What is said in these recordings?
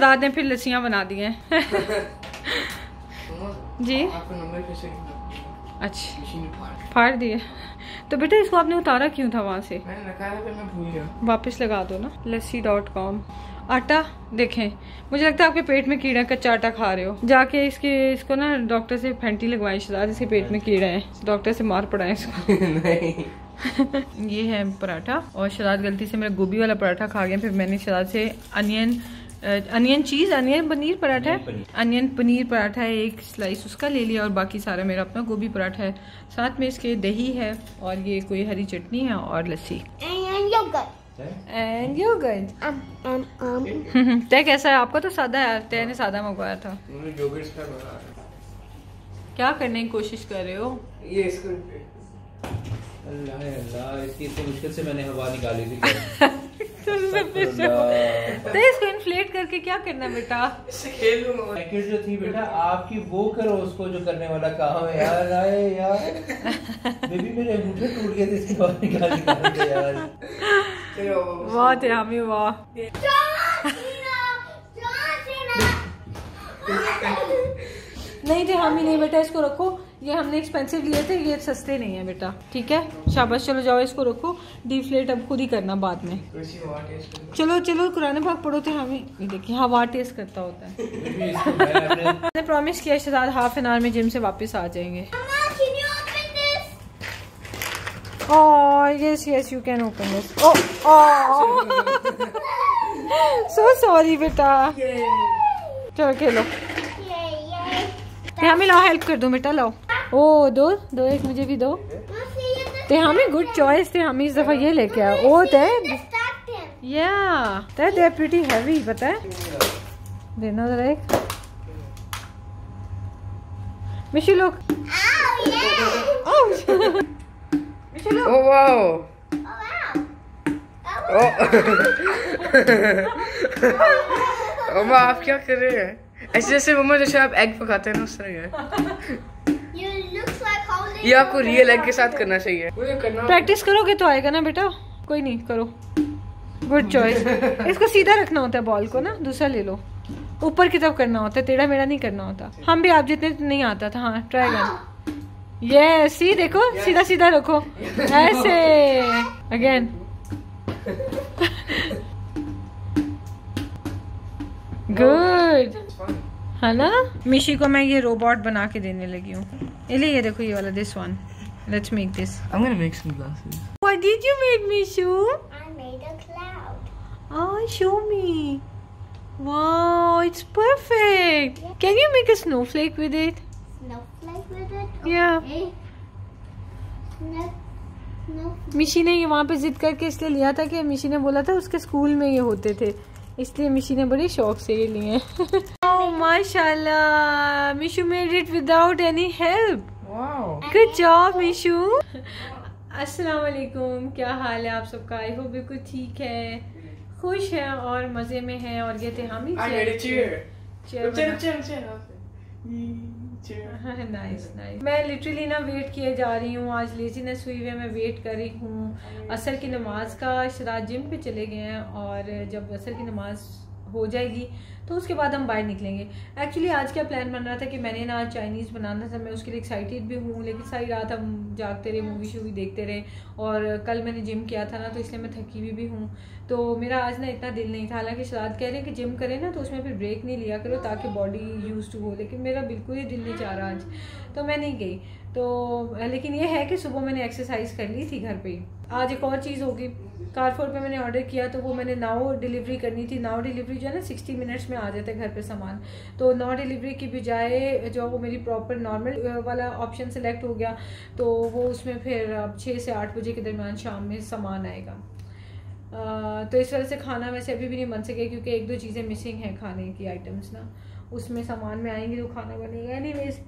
रात ने फिर लस्सियाँ बना दी हैं। जी अच्छा फाड़ दिए। तो बेटा इसको आपने उतारा क्यों था वहाँ से? मैंने रखा है, मैं भूल गया। वापस लगा दो ना। lassi.com आटा देखें, मुझे लगता है आपके पेट में कीड़ा है, कच्चा आटा खा रहे हो। जाके इसको ना डॉक्टर से फेंटी लगवाएं, शायद इसके पेट में कीड़ा है, डॉक्टर से मार पड़ाएं इसको। नहीं ये है पराठा और शराद गलती से मेरा गोभी वाला पराठा खा गया। फिर मैंने शराद से अनियन पनीर पराठा है, अनियन पनीर पराठा है, एक स्लाइस उसका ले लिया और बाकी सारा मेरा अपना गोभी पराठा है। साथ में इसके दही है और ये कोई हरी चटनी है और लस्सी एंड योगर्ट। तय कैसा है आपका? तो सादा है, तय ने सादा मंगवाया था। क्या करने की कोशिश कर रहे हो? ये अल्लाह अल्लाह, इसकी तो मुश्किल से मैंने हवा निकाली थी। तो इसको इन्फ्लेट करके क्या करना बेटा? पैकेट जो थी बेटा आपकी, वो करो उसको जो करने वाला काम है यार। आए यार बेबी मेरे अंगूठे टूट गए थे, इसकी हवा निकाली यार। वाह थे हमी वाह। नहीं थे हमी नहीं बेटा, इसको रखो, ये हमने एक्सपेंसिव लिए थे, ये सस्ते नहीं है बेटा। ठीक है शाबाश, चलो जाओ इसको रखो। डीफ्लेट अब खुद ही करना बाद में। चलो चलो कुरान पाक पढ़ो। तो हमें देखिए हवा टेस्ट करता होता है। मैंने प्रॉमिस किया शहजाद हाफ एन आवर में जिम से वापस आ जाएंगे। Yes yes you can open this. So sorry बेटा, चलो खेलो। हमें लाओ, हेल्प कर दो बेटा, लाओ। ओ दो एक मुझे भी दो। ते हमें गुड चॉइस, थे हमें इस दफा ये लेके आए। ओ दे प्रीटी हैवी, पता है देना जरा एक। Mishu look, Mishu look, oh wow, oh आप क्या कर रहे हैं? ऐसे जैसे मम्मा जैसे आप एग पकाते हैं ना उस तरह। ये आपको रियल एग के साथ करना चाहिए। प्रैक्टिस करोगे तो आएगा ना बेटा। कोई नहीं, करो, गुड चॉइस। इसको सीधा रखना होता है बॉल को ना, दूसरा ले लो, ऊपर की तरफ करना होता है, टेढ़ा मेढ़ा नहीं करना होता। हम भी आप जितने नहीं आता था। हाँ ट्राई कर। ये सी देखो, सीधा सीधा रखो ऐसे। अगेन गुड है ना। मिशी को मैं ये रोबोट बना के देने लगी हूँ। इले ये देखो, ये वाला this one. Let's make this. I'm gonna make some glasses. What did you make, Mishu? I made a cloud. Oh, show me. Wow, it's perfect. Yeah. Can you make a snowflake with it? Snowflake with it? Okay. Yeah. मिशी ने ये वहाँ पे जिद करके इसलिए लिया था कि मिशी ने बोला था उसके स्कूल में ये होते थे, इसलिए मिशी ने बड़े शौक से ये लिए। माशाल्लाह, Mishu made it without any help. Good job Mishu. अस्सलाम वालेकुम, क्या हाल है आप सबका? आई होप बिल्कुल ठीक है, खुश है और मजे में है। और ये थे हम ही नाइस। मैं लिटरली ना वेट किए जा रही हूँ, आज लेजीनेस हुई है, मैं वेट कर रही हूँ असर की नमाज का। शराब जिम पे चले गए हैं और जब असर की नमाज हो जाएगी तो उसके बाद हम बाहर निकलेंगे। एक्चुअली आज क्या प्लान बन रहा था कि मैंने ना आज चाइनीज़ बनाना था, मैं उसके लिए एक्साइटेड भी हूँ, लेकिन सारी रात हम जागते रहे, मूवी शूवी देखते रहे। और कल मैंने जिम किया था ना, तो इसलिए मैं थकी हुई भी हूँ, तो मेरा आज ना इतना दिल नहीं था। हालांकि शराद कह रहे हैं कि जिम करें ना तो उसमें फिर ब्रेक नहीं लिया करो ताकि बॉडी यूज टू हो, लेकिन मेरा बिल्कुल ही दिल नहीं चाह रहा आज, तो मैं नहीं गई। तो लेकिन ये है कि सुबह मैंने एक्सरसाइज कर ली थी घर पे। आज एक और चीज़ होगी, कारफोर पे मैंने ऑर्डर किया तो वो मैंने नाउ डिलीवरी करनी थी। नाउ डिलीवरी जो है ना 60 मिनट्स में आ जाता है घर पे सामान, तो नाउ डिलीवरी की बजाय जो वो मेरी प्रॉपर नॉर्मल वाला ऑप्शन सेलेक्ट हो गया, तो वो उसमें फिर अब 6 से 8 बजे के दरमियान शाम में सामान आएगा। तो इस वजह से खाना वैसे अभी भी नहीं बन सके क्योंकि 1-2 चीज़ें मिसिंग हैं खाने की आइटम्स ना, उसमें सामान में आएंगी तो खाना बनेगा। एनीवेज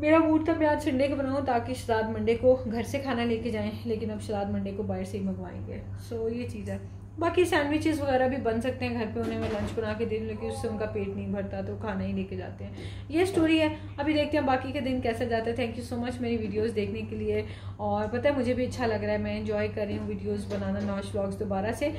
मेरा मूड था मैं आज संडे को बनाऊँ ताकि शराद मंडे को घर से खाना लेके जाएं, लेकिन अब शराद मंडे को बाहर से ही मंगवाएंगे। सो ये चीज़ है। बाकी सैंडविचेस वगैरह भी बन सकते हैं घर पे, उन्हें मैं लंच बना के दे दूँ, लेकिन उससे उनका पेट नहीं भरता तो खाना ही लेके जाते हैं। ये स्टोरी है, अभी देखते हैं बाकी के दिन कैसा जाता है। थैंक यू सो मच मेरी वीडियोस देखने के लिए, और पता है मुझे भी अच्छा लग रहा है, मैं एंजॉय कर रही हूँ वीडियोस बनाना नौश व्लॉग्स दोबारा से।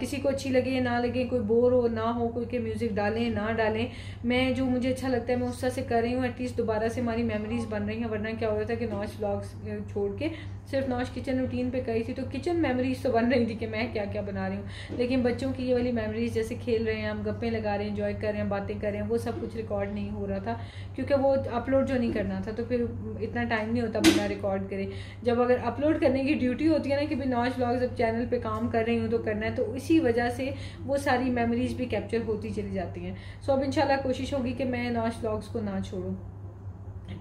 किसी को अच्छी लगे ना लगे, कोई बोर हो ना हो, कोई के म्यूज़िक डालें ना डालें, मैं जो मुझे अच्छा लगता है मैं उस तरह से कर रही हूँ। एटलीस्ट दोबारा से हमारी मेमोरीज़ बन रही हैं, वरना क्या हो रहा था कि नौश व्लॉग्स छोड़ के सिर्फ नौश किचन रूटीन पे गई थी, तो किचन मेमोरीज तो बन रही थी कि मैं क्या क्या बना रही हूँ, लेकिन बच्चों की ये वाली मेमोरीज जैसे खेल रहे हैं हम, गप्पे लगा रहे हैं, एंजॉय कर रहे हैं, बातें कर रहे हैं, वो सब कुछ रिकॉर्ड नहीं हो रहा था क्योंकि वो अपलोड जो नहीं करना था, तो फिर इतना टाइम नहीं होता बंदा रिकॉर्ड करे। जब अगर अपलोड करने की ड्यूटी होती है ना कि भाई नौश व्लॉग्स अब चैनल पर काम कर रही हूँ तो करना है, तो इसी वजह से वो सारी मेमोरीज भी कैप्चर होती चली जाती हैं। सो अब इंशाल्लाह कोशिश होगी कि मैं नौश व्लॉग्स को ना छोड़ूँ।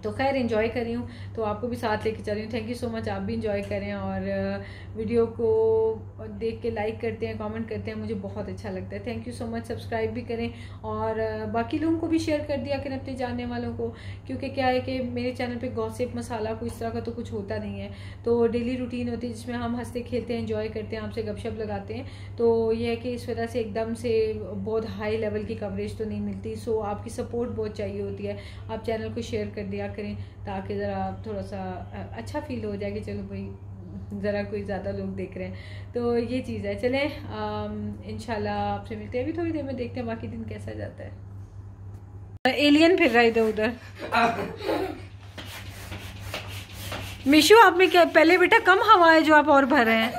तो खैर एंजॉय कर रही हूँ तो आपको भी साथ लेके चल रही हूँ। थैंक यू सो मच, आप भी एंजॉय करें और वीडियो को देख के लाइक करते हैं, कमेंट करते हैं, मुझे बहुत अच्छा लगता है। Thank you so much, subscribe भी करें और बाकी लोगों को भी शेयर कर दिया करें अपने जानने वालों को, क्योंकि क्या है कि मेरे चैनल पर गॉसिप मसाला कोई इस तरह का तो कुछ होता नहीं है, तो डेली रूटीन होती है जिसमें हम हंसते खेलते हैं, एंजॉय करते हैं, आपसे गपशप लगाते हैं। तो यह है कि इस वजह से एकदम से बहुत हाई लेवल की कवरेज तो नहीं मिलती, सो आपकी सपोर्ट बहुत चाहिए होती है। आप चैनल को शेयर कर दिया करें ताकि ज़रा थोड़ा सा अच्छा फील हो जाए कि चलो भाई ज़रा कोई ज़्यादा लोग देख रहे हैं, तो ये चीज़ है। चलें इंशाल्लाह आपसे मिलते हैं अभी थोड़ी देर में, देखते हैं बाकी दिन कैसा जाता है। एलियन फिर रहा इधर उधर। मिशु आप में क्या पहले बेटा कम हवा है जो आप और भर रहे हैं।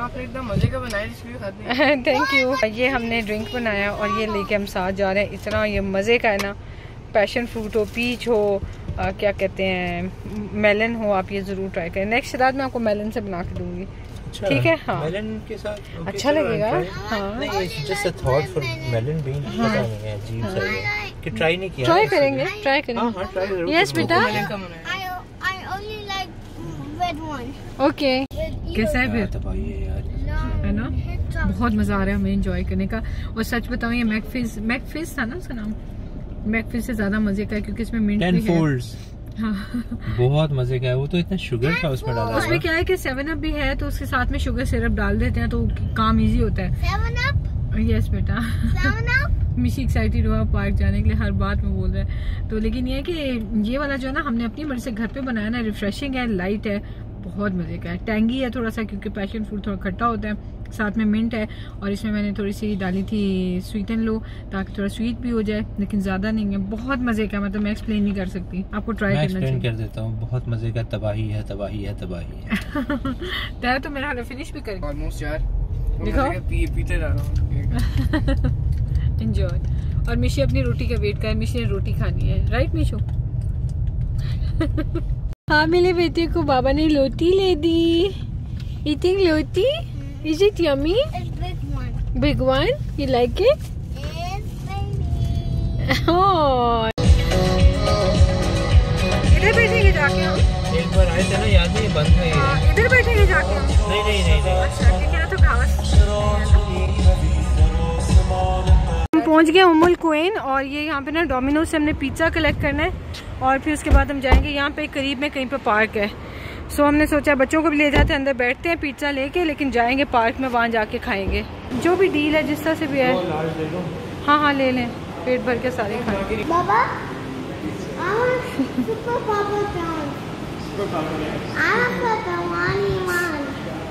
आपने एकदम मजे का बनाया इसलिए खाते हैं। Thank you. ये हमने ड्रिंक बनाया और ये लेके हम साथ जा रहे हैं, इतना ये मज़े का है ना, पैशन फ्रूट हो, पीच हो, क्या कहते हैं मेलन हो, आप ये ज़रूर ट्राई करें। नेक्स्ट रात मैं आपको मेलन से बना के दूँगी, ठीक है? हाँ मेलन के साथ अच्छा लगेगा। ट्राई करेंगे, ट्राई करेंगे। यस बेटा ओके। कैसा है है ना, बहुत मजा आ रहा है हमें एंजॉय करने का। और सच बताऊं ये मैकफिश था ना उसका नाम, मैकफिश से ज्यादा मजे का है क्योंकि इसमें मिंट भी है। हाँ बहुत मजे का है वो, तो इतना शुगर था उसमें डाला, उसमें क्या है कि 7 अप भी है तो उसके साथ में शुगर सिरप डाल देते हैं तो काम इजी होता है। 7 अप यस बेटा 7 अप। मिशी एक्साइटेड हुआ पार्क जाने के लिए, हर बात में बोल रहा है। तो लेकिन ये है कि ये वाला जो है ना हमने अपनी मर्जी से घर पे बनाया ना, रिफ्रेशिंग है, लाइट है, बहुत मजे का है। टैंगी है थोड़ा सा क्योंकि पैशन फ्रूट थोड़ा खट्टा होता है, साथ में मिंट है और इसमें मैंने थोड़ी सी डाली थी स्वीट एंड लो ताकि थोड़ा स्वीट भी हो जाए, लेकिन ज़्यादा नहीं है। बहुत मज़े का, मतलब मैं एक्सप्लेन नहीं कर सकती, आपको ट्राई करना चाहिए। कर देता हूँ, बहुत मज़े का। तबाही है, तबाही है, तबाही है। तैयार तो मेरा हाल फिनिश भी करेगा ऑलमोस्ट यार, दिखाओ पीते जा रहा हूँ, एंजॉय। और मिशी अपनी रोटी का वेट कर, मिशी ने रोटी खानी है, राइट मिशो? हाँ मेरे बेटे को बाबा ने लोटी ले दी। ईटिंग लोटी? Is it yummy? It's big one. Big one? You like it? Yes, baby. Oh. इधर बैठेंगे जाके हम। एक बार आए थे ना, याद नहीं बंद है। हाँ, इधर बैठेंगे जाके हम। नहीं नहीं नहीं नहीं। अच्छा ठीक है ना, तो घास। हम पहुँच गए उमुल कोइन और ये यहाँ पे ना डोमिनोज से हमने पिज्जा कलेक्ट करना है और फिर उसके बाद हम जाएंगे, यहाँ पे करीब में कहीं पे पार्क है। सो हमने सोचा बच्चों को भी ले जाते हैं, अंदर बैठते हैं पिज्ज़ा लेके, लेकिन जाएंगे पार्क में, वहाँ जाके खाएंगे। जो भी डील है जिस तरह से भी है। हाँ हाँ ले लें, पेट भर के सारे खाएंगे। बाबा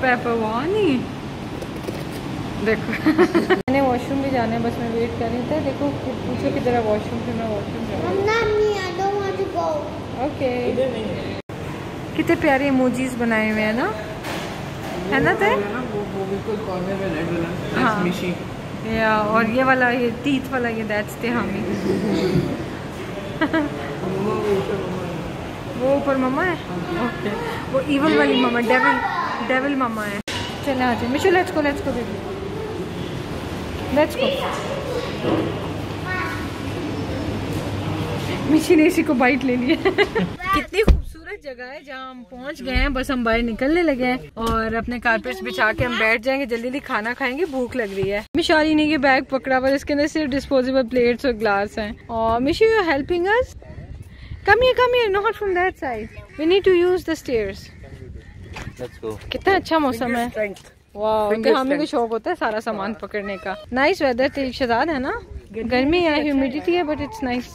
पेपरवानी देखो। मैंने वॉशरूम भी जाना है, बस मैं वेट कर रही था। देखो पूछो कि जरा वॉशरूम से, मैं वॉशरूम ओके। कितने प्यारे इमोजीज बनाए हुए हैं ना, है ना ते? वो बिल्कुल कॉर्नर में रेड वाला। हाँ मिशी या, और ये वाला, ये टीथ वाला, ये दैट्स ते हामी। वो ऊपर मम्मा है ओके, वो इवल वाली मम्मा, डेविल डेविल मम्मा है। चले आ जाओ Mishu, let's go, let's go baby, let's go. Mishi ने इसी को बाइट ले लिया। कितनी खूबसूरत खूबसूरत जगह है जहाँ हम पहुँच गए हैं। बस हम बाहर निकलने लगे हैं और अपने कारपेट्स बिछा के हम बैठ जाएंगे, जल्दी जल्दी खाना खाएंगे, भूख लग रही है। मिश और इन्हीं के बैग पकड़ा पर इसके अंदर सिर्फ डिस्पोजेबल प्लेट्स और ग्लास हैं। और Mish you are helping us, come here, not from that side, we need to use the stairs. कितना अच्छा मौसम है, वाह। हमें भी शौक होता है सारा सामान पकड़ने का। नाइस वेदर तेरी शहजाद है ना, गर्मी है, ह्यूमिडिटी है, बट इट्स नाइस।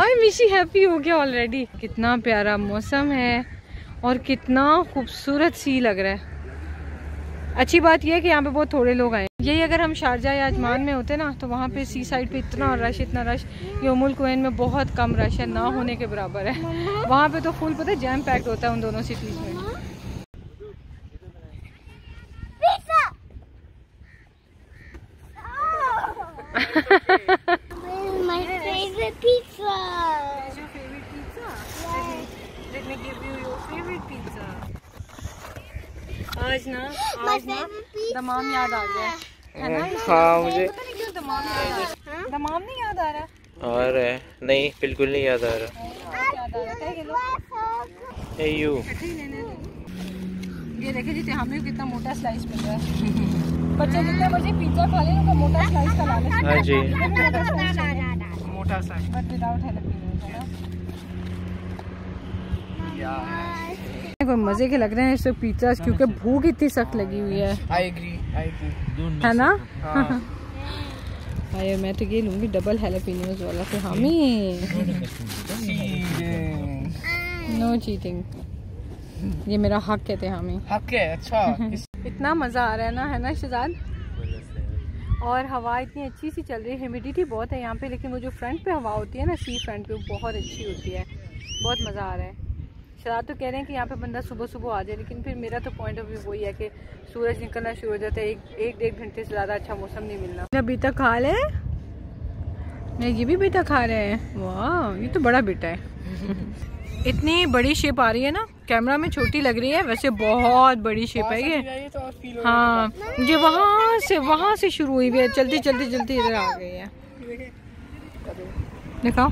आई मिशी हैप्पी हो गया ऑलरेडी। कितना प्यारा मौसम है और कितना खूबसूरत सी लग रहा है। अच्छी बात यह है कि यहाँ पे बहुत थोड़े लोग आए। यही अगर हम शारजा या अजमान में होते ना तो वहाँ पे सी साइड पे इतना रश, योमुल कोइन में बहुत कम रश है, ना होने के बराबर है। वहाँ पे तो फुल पता जैम पैक्ड होता है उन दोनों सिटीज में। आज ना दमाम याद आ गया है ना। हाँ मुझे दमाम नहीं याद आ रहा, और नहीं बिल्कुल नहीं याद आ रहा। यू ये देखे जी, हमें कितना मोटा स्लाइस मिल रहा है। बच्चे जितने बजे पिज्जा खा ले उनको मोटा स्लाइस खिला ले। हां जी मोटा सा बट विदाउट हेल्प। कोई मजे के लग रहे हैं इससे पिज्जा, क्योंकि भूख इतनी सख्त लगी हुई है। है ना। अरे मैं तो ये लूंगी डबल हैलापिनोस वाला। तो हमें नो चीटिंग, ये मेरा हक है, हमें हक है। अच्छा इतना मजा आ रहा है ना, है ना शहजाद। और हवा इतनी अच्छी सी चल रही है, ह्यूमिडिटी बहुत है यहाँ पे, लेकिन वो जो फ्रंट पे हवा होती है ना, सी फ्रंट पे, वो बहुत अच्छी होती है। बहुत मजा आ रहा है। शहजाद तो कह रहे हैं कि यहाँ पे बंदा सुबह सुबह आ जाए, लेकिन फिर मेरा तो पॉइंट ऑफ व्यू वही है कि सूरज निकलना शुरू हो जाता है, एक डेढ़ घंटे से ज़्यादा अच्छा मौसम नहीं मिलना। मेरा बेटा खा रहे हैं, ये भी बेटा खा रहे हैं। वाह ये तो बड़ा बेटा है। इतनी बड़ी शेप आ रही है ना, कैमरा में छोटी लग रही है, वैसे बहुत बड़ी शेप है ये। हाँ ये वहाँ से शुरू हुई है, चलती चलती चलती इधर आ गई है। दिखाओ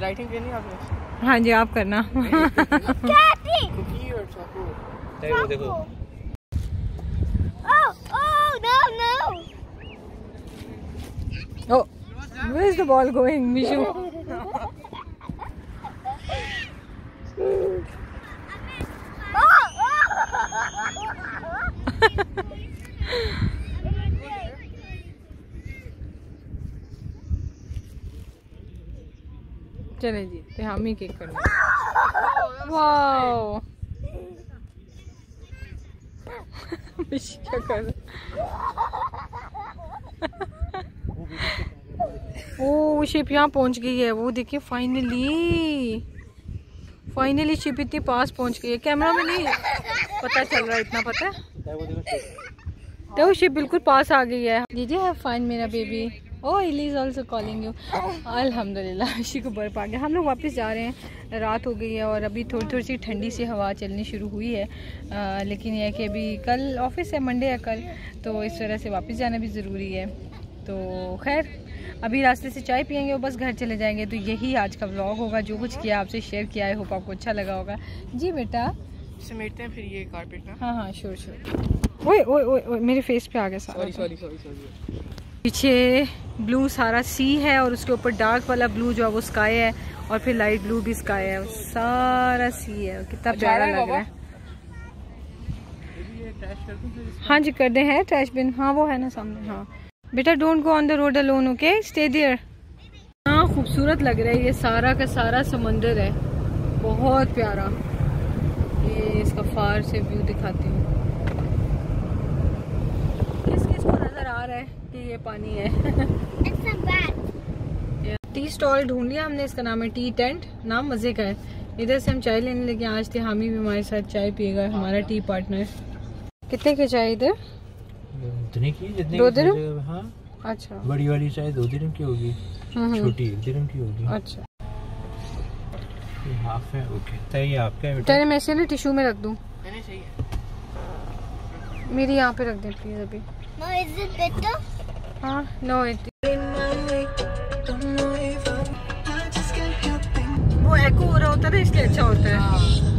लाइटिंग करनी आपने। हाँ जी आप करना। देखो no where is the ball going Mishu. चले जी तो हम ही केक करेंगे। वाओ क्या कर रहा। ओ शिप यहाँ पहुँच गई है, वो देखिए फाइनली शिप इतनी पास पहुँच गई है। कैमरा में नहीं पता चल रहा है इतना, पता है तो शिप बिल्कुल पास आ गई है। दीदी है फाइन मेरा baby. Oh, Ellie is also calling you. अल्हम्दुलिल्लाह इसी को बर पा गया। हम लोग वापस जा रहे हैं, रात हो गई है और अभी थोड़ी सी ठंडी सी हवा चलनी शुरू हुई है। लेकिन यह है कि अभी कल ऑफिस है, मंडे है कल, तो इस तरह से वापस जाना भी ज़रूरी है। तो खैर अभी रास्ते से चाय पियेंगे और बस घर चले जाएंगे। तो यही आज का व्लॉग होगा, जो कुछ किया आपसे शेयर किया है, होप आपको अच्छा लगा होगा। जी बेटा समेटते हैं फिर ये कारपेट ना। हाँ हाँ श्योर। ओए ओए ओए मेरे फेस पे आ गया। सॉरी। पीछे ब्लू सारा सी है और उसके ऊपर डार्क वाला ब्लू जो है वो स्काई है, और फिर लाइट ब्लू भी स्काई है, सारा सी है। कितना प्यारा लग रहा है। हाँ जी कर दे हैं ट्रैश बिन। हाँ वो है ना सामने। हाँ बेटा don't go on the road alone, okay stay there. हाँ खूबसूरत लग रहा है ये, सारा का सारा समंदर है, बहुत प्यारा। ये इसका फार से व्यू दिखाती हूँ। नजर आ रहा है कि ये पानी है। टी स्टॉल ढूंढ लिया हमने, इसका नाम है टी टेंट, नाम मजे का है। इधर से हम चाय लेने लगे। आज थे हामी भी हमारे साथ चाय पिएगा, हमारा टी पार्टनर। कितने की चाय इधर? इतने की जितने। 2 दिरहम। हाँ अच्छा बड़ी वाली चाय 2 दिरहम की होगी, छोटी 1 दिरहम की होगी। अच्छा हाफ है ओके। तेरी आपका है बेटा, तेरे में से ना टिश्यू में रख दूं। नहीं सही है, मेरी यहाँ पे रख दे प्लीज अभी। No, is it better? Huh? No, it is. है, कोहरा होता है इसलिए अच्छा होता है।